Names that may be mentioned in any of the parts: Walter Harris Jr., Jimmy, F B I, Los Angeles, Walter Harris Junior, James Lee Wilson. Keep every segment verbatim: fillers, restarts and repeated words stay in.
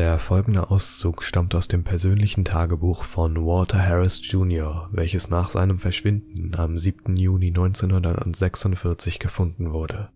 Der folgende Auszug stammt aus dem persönlichen Tagebuch von Walter Harris Junior, welches nach seinem Verschwinden am siebten Juni neunzehnhundertsechsundvierzig gefunden wurde.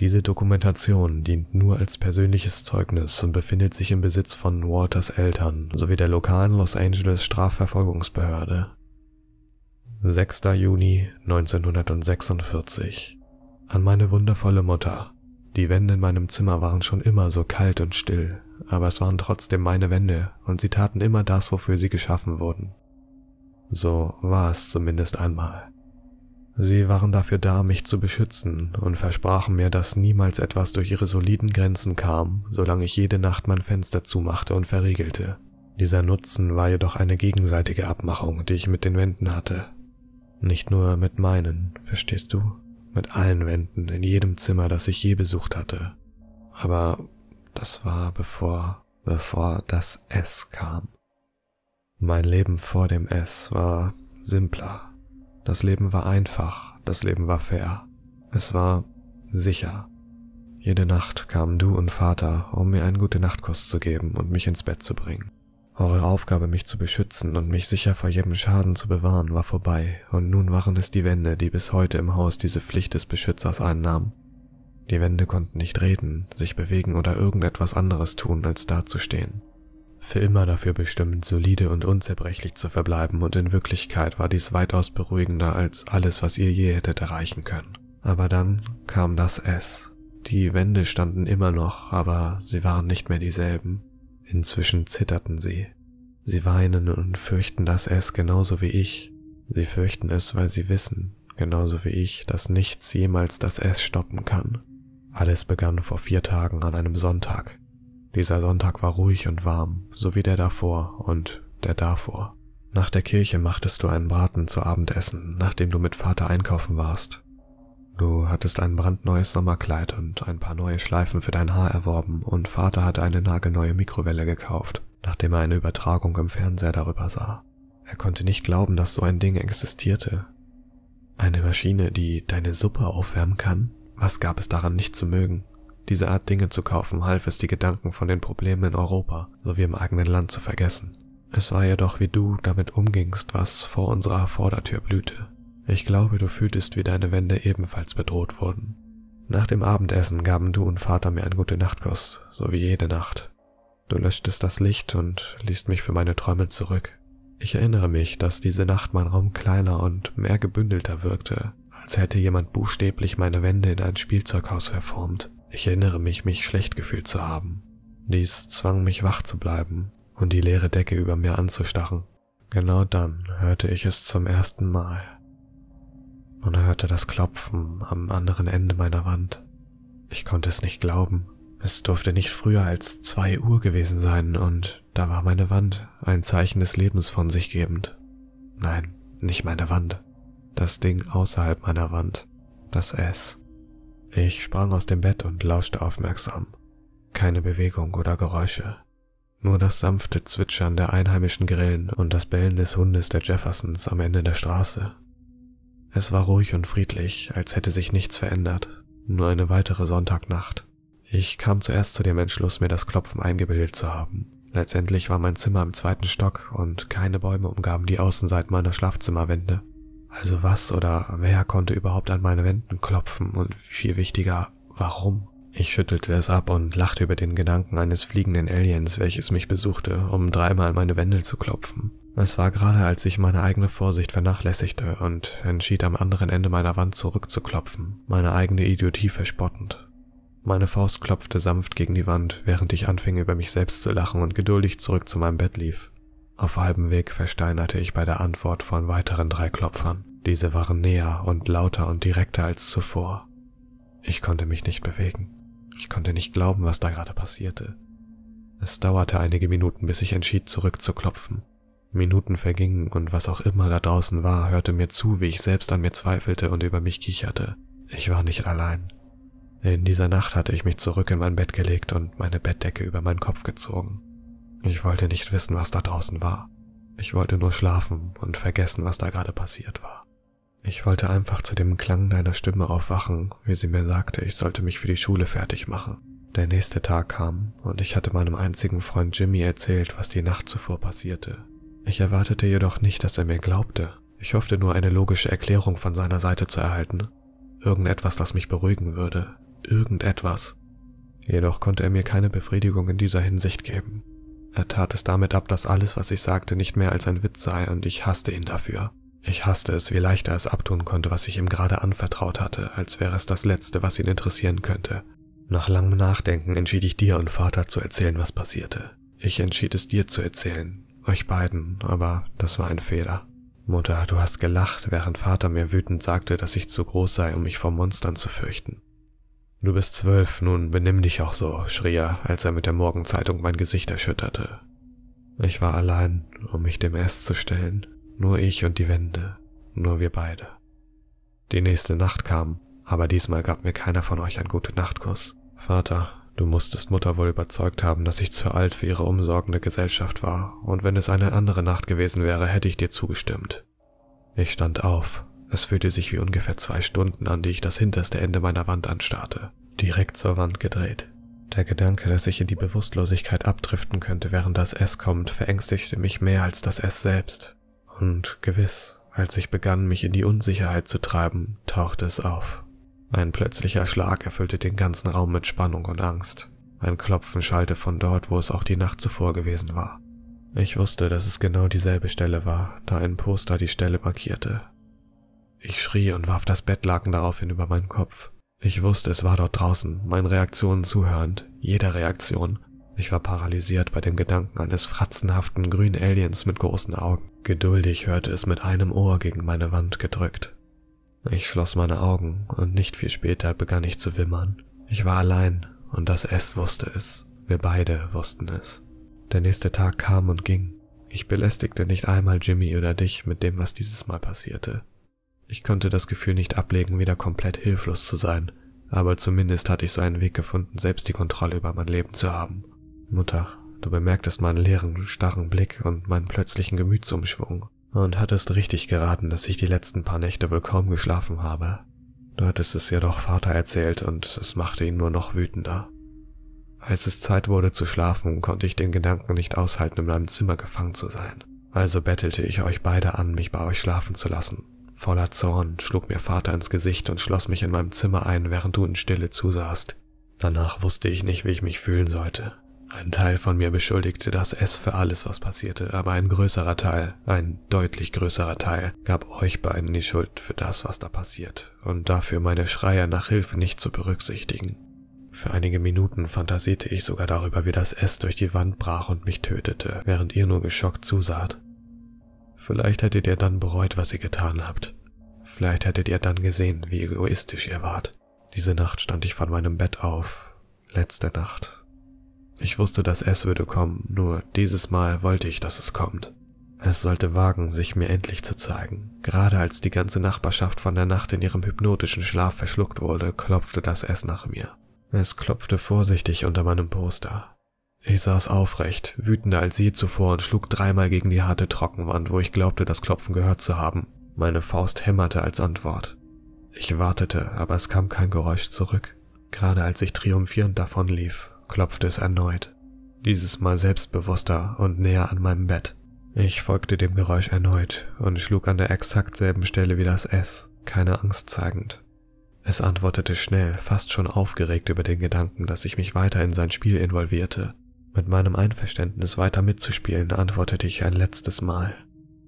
Diese Dokumentation dient nur als persönliches Zeugnis und befindet sich im Besitz von Walters Eltern sowie der lokalen Los Angeles Strafverfolgungsbehörde. sechster Juni neunzehnhundertsechsundvierzig. An meine wundervolle Mutter. Die Wände in meinem Zimmer waren schon immer so kalt und still, aber es waren trotzdem meine Wände und sie taten immer das, wofür sie geschaffen wurden. So war es zumindest einmal. Sie waren dafür da, mich zu beschützen und versprachen mir, dass niemals etwas durch ihre soliden Grenzen kam, solange ich jede Nacht mein Fenster zumachte und verriegelte. Dieser Nutzen war jedoch eine gegenseitige Abmachung, die ich mit den Wänden hatte. Nicht nur mit meinen, verstehst du? Mit allen Wänden in jedem Zimmer, das ich je besucht hatte. Aber das war bevor, bevor das S kam. Mein Leben vor dem S war simpler. Das Leben war einfach, das Leben war fair, es war sicher. Jede Nacht kamen du und Vater, um mir einen Gute-Nacht-Kuss zu geben und mich ins Bett zu bringen. Eure Aufgabe, mich zu beschützen und mich sicher vor jedem Schaden zu bewahren, war vorbei, und nun waren es die Wände, die bis heute im Haus diese Pflicht des Beschützers einnahmen. Die Wände konnten nicht reden, sich bewegen oder irgendetwas anderes tun, als dazustehen. Für immer dafür bestimmt, solide und unzerbrechlich zu verbleiben, und in Wirklichkeit war dies weitaus beruhigender als alles, was ihr je hättet erreichen können. Aber dann kam das S. Die Wände standen immer noch, aber sie waren nicht mehr dieselben. Inzwischen zitterten sie. Sie weinen und fürchten das S genauso wie ich. Sie fürchten es, weil sie wissen, genauso wie ich, dass nichts jemals das S stoppen kann. Alles begann vor vier Tagen an einem Sonntag. Dieser Sonntag war ruhig und warm, so wie der davor und der davor. Nach der Kirche machtest du einen Braten zu Abendessen, nachdem du mit Vater einkaufen warst. Du hattest ein brandneues Sommerkleid und ein paar neue Schleifen für dein Haar erworben und Vater hatte eine nagelneue Mikrowelle gekauft, nachdem er eine Übertragung im Fernseher darüber sah. Er konnte nicht glauben, dass so ein Ding existierte. Eine Maschine, die deine Suppe aufwärmen kann? Was gab es daran nicht zu mögen? Diese Art Dinge zu kaufen, half es, die Gedanken von den Problemen in Europa sowie im eigenen Land zu vergessen. Es war jedoch, wie du damit umgingst, was vor unserer Vordertür blühte. Ich glaube, du fühltest, wie deine Wände ebenfalls bedroht wurden. Nach dem Abendessen gaben du und Vater mir einen Gute-Nacht-Kuss, so wie jede Nacht. Du löschtest das Licht und ließt mich für meine Träume zurück. Ich erinnere mich, dass diese Nacht mein Raum kleiner und mehr gebündelter wirkte, als hätte jemand buchstäblich meine Wände in ein Spielzeughaus verformt. Ich erinnere mich, mich schlecht gefühlt zu haben. Dies zwang mich, wach zu bleiben und die leere Decke über mir anzustachen. Genau dann hörte ich es zum ersten Mal. Man hörte das Klopfen am anderen Ende meiner Wand. Ich konnte es nicht glauben. Es durfte nicht früher als zwei Uhr gewesen sein und da war meine Wand, ein Zeichen des Lebens von sich gebend. Nein, nicht meine Wand. Das Ding außerhalb meiner Wand. Das S. Ich sprang aus dem Bett und lauschte aufmerksam. Keine Bewegung oder Geräusche. Nur das sanfte Zwitschern der einheimischen Grillen und das Bellen des Hundes der Jeffersons am Ende der Straße. Es war ruhig und friedlich, als hätte sich nichts verändert. Nur eine weitere Sonntagnacht. Ich kam zuerst zu dem Entschluss, mir das Klopfen eingebildet zu haben. Letztendlich war mein Zimmer im zweiten Stock und keine Bäume umgaben die Außenseiten meiner Schlafzimmerwände. Also was oder wer konnte überhaupt an meine Wänden klopfen und viel wichtiger, warum? Ich schüttelte es ab und lachte über den Gedanken eines fliegenden Aliens, welches mich besuchte, um dreimal an meine Wände zu klopfen. Es war gerade, als ich meine eigene Vorsicht vernachlässigte und entschied, am anderen Ende meiner Wand zurückzuklopfen, meine eigene Idiotie verspottend. Meine Faust klopfte sanft gegen die Wand, während ich anfing, über mich selbst zu lachen und geduldig zurück zu meinem Bett lief. Auf halbem Weg versteinerte ich bei der Antwort von weiteren drei Klopfern. Diese waren näher und lauter und direkter als zuvor. Ich konnte mich nicht bewegen. Ich konnte nicht glauben, was da gerade passierte. Es dauerte einige Minuten, bis ich entschied, zurückzuklopfen. Minuten vergingen und was auch immer da draußen war, hörte mir zu, wie ich selbst an mir zweifelte und über mich kicherte. Ich war nicht allein. In dieser Nacht hatte ich mich zurück in mein Bett gelegt und meine Bettdecke über meinen Kopf gezogen. Ich wollte nicht wissen, was da draußen war. Ich wollte nur schlafen und vergessen, was da gerade passiert war. Ich wollte einfach zu dem Klang deiner Stimme aufwachen, wie sie mir sagte, ich sollte mich für die Schule fertig machen. Der nächste Tag kam und ich hatte meinem einzigen Freund Jimmy erzählt, was die Nacht zuvor passierte. Ich erwartete jedoch nicht, dass er mir glaubte. Ich hoffte nur, eine logische Erklärung von seiner Seite zu erhalten. Irgendetwas, was mich beruhigen würde. Irgendetwas. Jedoch konnte er mir keine Befriedigung in dieser Hinsicht geben. Er tat es damit ab, dass alles, was ich sagte, nicht mehr als ein Witz sei, und ich hasste ihn dafür. Ich hasste es, wie leicht er es abtun konnte, was ich ihm gerade anvertraut hatte, als wäre es das Letzte, was ihn interessieren könnte. Nach langem Nachdenken entschied ich, dir und Vater zu erzählen, was passierte. Ich entschied es, dir zu erzählen. Euch beiden, aber das war ein Fehler. Mutter, du hast gelacht, während Vater mir wütend sagte, dass ich zu groß sei, um mich vor Monstern zu fürchten. »Du bist zwölf, nun benimm dich auch so«, schrie er, als er mit der Morgenzeitung mein Gesicht erschütterte. Ich war allein, um mich dem Ess zu stellen. Nur ich und die Wände, nur wir beide. Die nächste Nacht kam, aber diesmal gab mir keiner von euch einen Gute-Nacht-Kuss. Vater, du musstest Mutter wohl überzeugt haben, dass ich zu alt für ihre umsorgende Gesellschaft war, und wenn es eine andere Nacht gewesen wäre, hätte ich dir zugestimmt. Ich stand auf. Es fühlte sich wie ungefähr zwei Stunden an, die ich das hinterste Ende meiner Wand anstarrte, direkt zur Wand gedreht. Der Gedanke, dass ich in die Bewusstlosigkeit abdriften könnte, während das S kommt, verängstigte mich mehr als das S selbst. Und gewiss, als ich begann, mich in die Unsicherheit zu treiben, tauchte es auf. Ein plötzlicher Schlag erfüllte den ganzen Raum mit Spannung und Angst. Ein Klopfen schallte von dort, wo es auch die Nacht zuvor gewesen war. Ich wusste, dass es genau dieselbe Stelle war, da ein Poster die Stelle markierte. Ich schrie und warf das Bettlaken daraufhin über meinen Kopf. Ich wusste, es war dort draußen, meinen Reaktionen zuhörend, jeder Reaktion. Ich war paralysiert bei dem Gedanken eines fratzenhaften grünen Aliens mit großen Augen. Geduldig hörte es mit einem Ohr gegen meine Wand gedrückt. Ich schloss meine Augen und nicht viel später begann ich zu wimmern. Ich war allein und das S wusste es. Wir beide wussten es. Der nächste Tag kam und ging. Ich belästigte nicht einmal Jimmy oder dich mit dem, was dieses Mal passierte. Ich konnte das Gefühl nicht ablegen, wieder komplett hilflos zu sein, aber zumindest hatte ich so einen Weg gefunden, selbst die Kontrolle über mein Leben zu haben. Mutter, du bemerktest meinen leeren, starren Blick und meinen plötzlichen Gemütsumschwung und hattest richtig geraten, dass ich die letzten paar Nächte wohl kaum geschlafen habe. Du hattest es jedoch Vater erzählt und es machte ihn nur noch wütender. Als es Zeit wurde zu schlafen, konnte ich den Gedanken nicht aushalten, in meinem Zimmer gefangen zu sein. Also bettelte ich euch beide an, mich bei euch schlafen zu lassen. Voller Zorn schlug mir Vater ins Gesicht und schloss mich in meinem Zimmer ein, während du in Stille zusahst. Danach wusste ich nicht, wie ich mich fühlen sollte. Ein Teil von mir beschuldigte das S für alles, was passierte, aber ein größerer Teil, ein deutlich größerer Teil, gab euch beiden die Schuld für das, was da passiert, und dafür meine Schreie nach Hilfe nicht zu berücksichtigen. Für einige Minuten fantasierte ich sogar darüber, wie das S durch die Wand brach und mich tötete, während ihr nur geschockt zusaht. Vielleicht hättet ihr dann bereut, was ihr getan habt. Vielleicht hättet ihr dann gesehen, wie egoistisch ihr wart. Diese Nacht stand ich von meinem Bett auf. Letzte Nacht. Ich wusste, dass es würde kommen, nur dieses Mal wollte ich, dass es kommt. Es sollte wagen, sich mir endlich zu zeigen. Gerade als die ganze Nachbarschaft von der Nacht in ihrem hypnotischen Schlaf verschluckt wurde, klopfte das S nach mir. Es klopfte vorsichtig unter meinem Poster. Ich saß aufrecht, wütender als je zuvor und schlug dreimal gegen die harte Trockenwand, wo ich glaubte, das Klopfen gehört zu haben. Meine Faust hämmerte als Antwort. Ich wartete, aber es kam kein Geräusch zurück. Gerade als ich triumphierend davonlief, klopfte es erneut. Dieses Mal selbstbewusster und näher an meinem Bett. Ich folgte dem Geräusch erneut und schlug an der exakt selben Stelle wie das S, keine Angst zeigend. Es antwortete schnell, fast schon aufgeregt über den Gedanken, dass ich mich weiter in sein Spiel involvierte. Mit meinem Einverständnis weiter mitzuspielen, antwortete ich ein letztes Mal.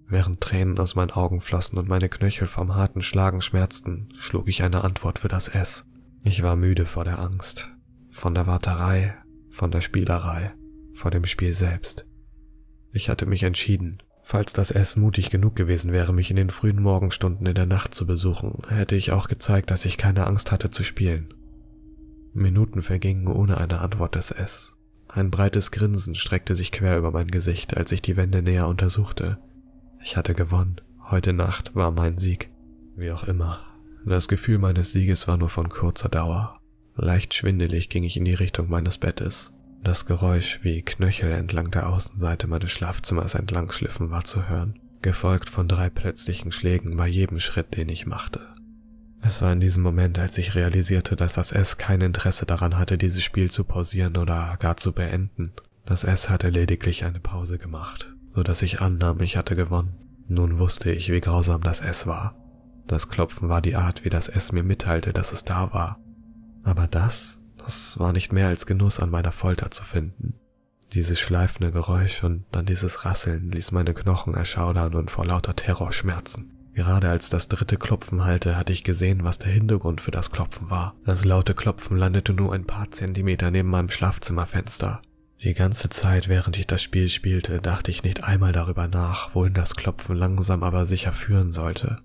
Während Tränen aus meinen Augen flossen und meine Knöchel vom harten Schlagen schmerzten, schlug ich eine Antwort für das S. Ich war müde vor der Angst, von der Warterei, von der Spielerei, vor dem Spiel selbst. Ich hatte mich entschieden. Falls das S mutig genug gewesen wäre, mich in den frühen Morgenstunden in der Nacht zu besuchen, hätte ich auch gezeigt, dass ich keine Angst hatte zu spielen. Minuten vergingen ohne eine Antwort des S. Ein breites Grinsen streckte sich quer über mein Gesicht, als ich die Wände näher untersuchte. Ich hatte gewonnen. Heute Nacht war mein Sieg. Wie auch immer. Das Gefühl meines Sieges war nur von kurzer Dauer. Leicht schwindelig ging ich in die Richtung meines Bettes. Das Geräusch, wie Knöchel entlang der Außenseite meines Schlafzimmers entlang schliffen, war zu hören, gefolgt von drei plötzlichen Schlägen bei jedem Schritt, den ich machte. Es war in diesem Moment, als ich realisierte, dass das S kein Interesse daran hatte, dieses Spiel zu pausieren oder gar zu beenden. Das S hatte lediglich eine Pause gemacht, so dass ich annahm, ich hatte gewonnen. Nun wusste ich, wie grausam das S war. Das Klopfen war die Art, wie das S mir mitteilte, dass es da war. Aber das, das war nicht mehr als Genuss an meiner Folter zu finden. Dieses schleifende Geräusch und dann dieses Rasseln ließ meine Knochen erschaudern und vor lauter Terror schmerzen. Gerade als das dritte Klopfen hallte, hatte ich gesehen, was der Hintergrund für das Klopfen war. Das laute Klopfen landete nur ein paar Zentimeter neben meinem Schlafzimmerfenster. Die ganze Zeit, während ich das Spiel spielte, dachte ich nicht einmal darüber nach, wohin das Klopfen langsam aber sicher führen sollte.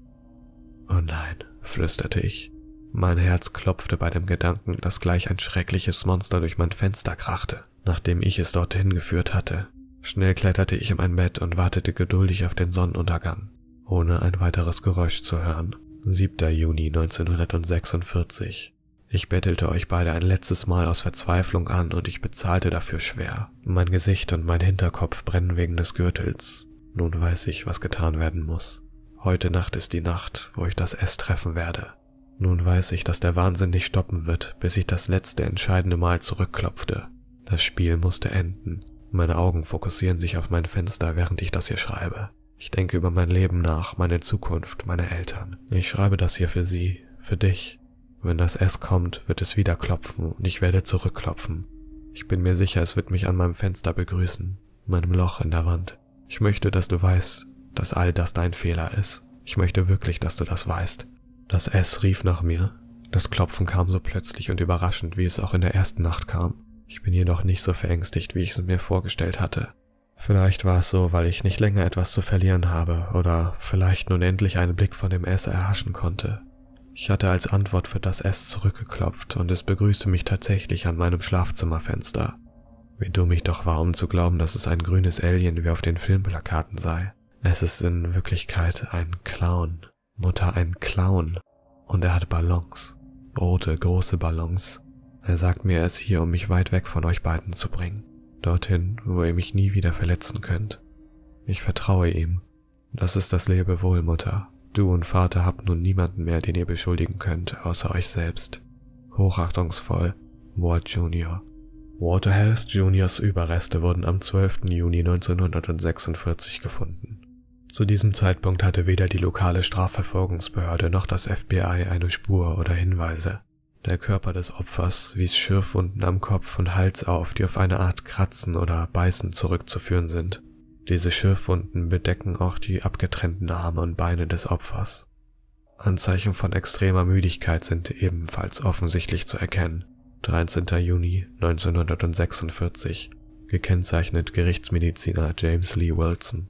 »Oh nein«, flüsterte ich. Mein Herz klopfte bei dem Gedanken, dass gleich ein schreckliches Monster durch mein Fenster krachte, nachdem ich es dorthin geführt hatte. Schnell kletterte ich in mein Bett und wartete geduldig auf den Sonnenuntergang, ohne ein weiteres Geräusch zu hören. siebter Juni neunzehnhundertsechsundvierzig. Ich bettelte euch beide ein letztes Mal aus Verzweiflung an und ich bezahlte dafür schwer. Mein Gesicht und mein Hinterkopf brennen wegen des Gürtels. Nun weiß ich, was getan werden muss. Heute Nacht ist die Nacht, wo ich das S treffen werde. Nun weiß ich, dass der Wahnsinn nicht stoppen wird, bis ich das letzte entscheidende Mal zurückklopfte. Das Spiel musste enden. Meine Augen fokussieren sich auf mein Fenster, während ich das hier schreibe. Ich denke über mein Leben nach, meine Zukunft, meine Eltern. Ich schreibe das hier für sie, für dich. Wenn das S kommt, wird es wieder klopfen und ich werde zurückklopfen. Ich bin mir sicher, es wird mich an meinem Fenster begrüßen, meinem Loch in der Wand. Ich möchte, dass du weißt, dass all das dein Fehler ist. Ich möchte wirklich, dass du das weißt. Das S rief nach mir. Das Klopfen kam so plötzlich und überraschend, wie es auch in der ersten Nacht kam. Ich bin jedoch nicht so verängstigt, wie ich es mir vorgestellt hatte. Vielleicht war es so, weil ich nicht länger etwas zu verlieren habe oder vielleicht nun endlich einen Blick von dem S erhaschen konnte. Ich hatte als Antwort für das S zurückgeklopft und es begrüßte mich tatsächlich an meinem Schlafzimmerfenster. Wie dumm ich doch war, um zu glauben, dass es ein grünes Alien wie auf den Filmplakaten sei. Es ist in Wirklichkeit ein Clown. Mutter, ein Clown. Und er hat Ballons. Rote, große Ballons. Er sagt mir, er ist hier, um mich weit weg von euch beiden zu bringen. Dorthin, wo ihr mich nie wieder verletzen könnt. Ich vertraue ihm. Das ist das Lebewohl, Mutter. Du und Vater habt nun niemanden mehr, den ihr beschuldigen könnt, außer euch selbst. Hochachtungsvoll, Walt Junior Walter Harris Juniors Überreste wurden am zwölften Juni neunzehnhundertsechsundvierzig gefunden. Zu diesem Zeitpunkt hatte weder die lokale Strafverfolgungsbehörde noch das F B I eine Spur oder Hinweise. Der Körper des Opfers wies Schürfwunden am Kopf und Hals auf, die auf eine Art Kratzen oder Beißen zurückzuführen sind. Diese Schürfwunden bedecken auch die abgetrennten Arme und Beine des Opfers. Anzeichen von extremer Müdigkeit sind ebenfalls offensichtlich zu erkennen. dreizehnter Juni neunzehnhundertsechsundvierzig, gekennzeichnet Gerichtsmediziner James Lee Wilson.